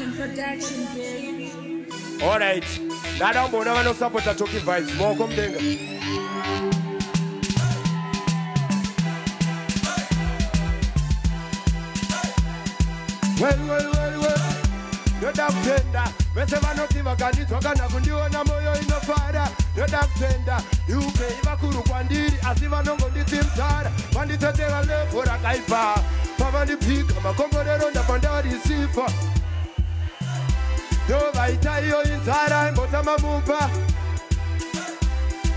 and protection, baby. Alright. Now don't know support the Chucky vibes. Welcome, Denga. Well, you're damn tender. Whenever nothing I can do, I can't even do no more. You're no father. You're damn tender. You pay back to Pandiri as if I don't go to Tim Tar. Pandit take a left for a guy bar. Papa the peak, I'm a comforter on the Pandari sea for. Though I tie you in Taran, but I'm a mooper.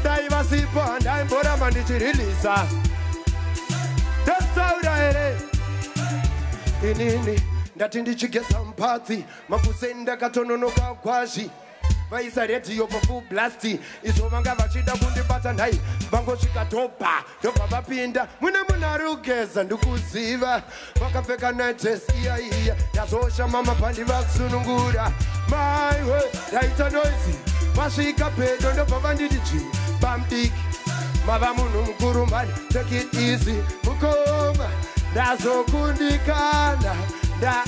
Dive a sea for and I'm for a man to release her. That's how I did it. Ndati ndichigesa mpathi makusenda katononoka kwashi vaisareti yopafu blasti isovanga vachida kundipata nai vangoshikatopa topa vapinda mwine munarugeza ndikuziva vakapfeka naites iyaiya yazosha mama pandi vakusunungura maiwe taita noizi vasvika pedo ndobva vandidichi bambiki mava munhu mukuru mani take it easy mukoma ndazokundikana da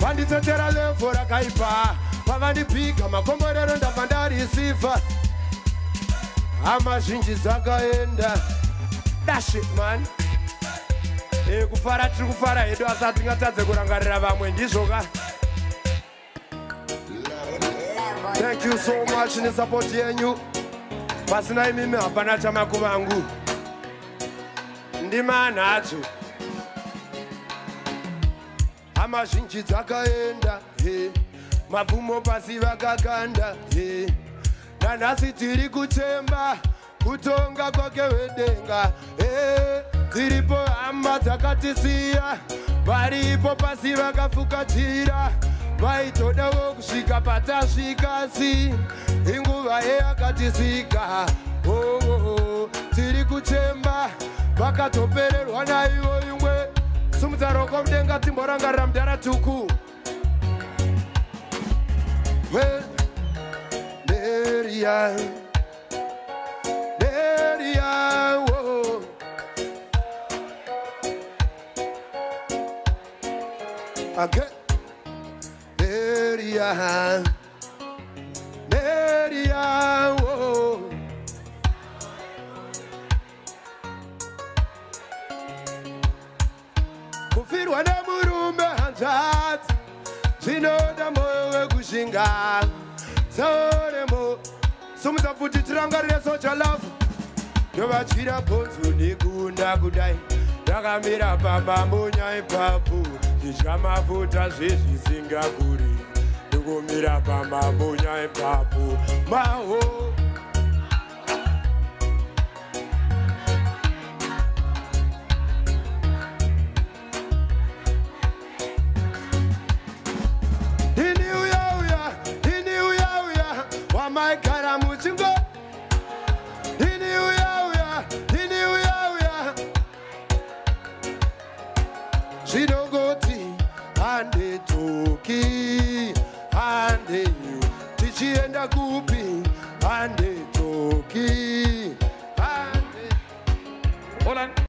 vanditotera levo rakaipa pavandipika makomborero ndapandarisifa hama zhinji dzakaenda dashit man kufara tiri kufara hedu asati tingatadze kurangarira vamwe ndizvoka. Thank you so much nesapoti yenyu pasina imimi hapana chamakuvangu. Ndimanacho amazhinji dzakaenda mabvumo pasi vakakanda nanhasi tiri kuchemba kutonga kwake wedenga dziripo hama dzakatisiya varipo pasi vakafukatira vaitodawo kusvika patasvikasi inguva yeyakatisika tiri kuchemba vakatopererwa naivo imwe sumutaroko mudenga timborangarira mudhara tuku deriya again deriya kufirwa nemurume hanzvadzi zvinoda moyo wekushinga saoremo sumudza pfuti tirangarire socha lafu ndovachira bhonzo nekunda kudai rakamira pambamunya ipapo zvidya mafuta zvezvisingakuri ndokumira pambamunya ipapo maho my cara muchingo hini uya zvinongoti handetoki handeyu tichienda kupi handetoki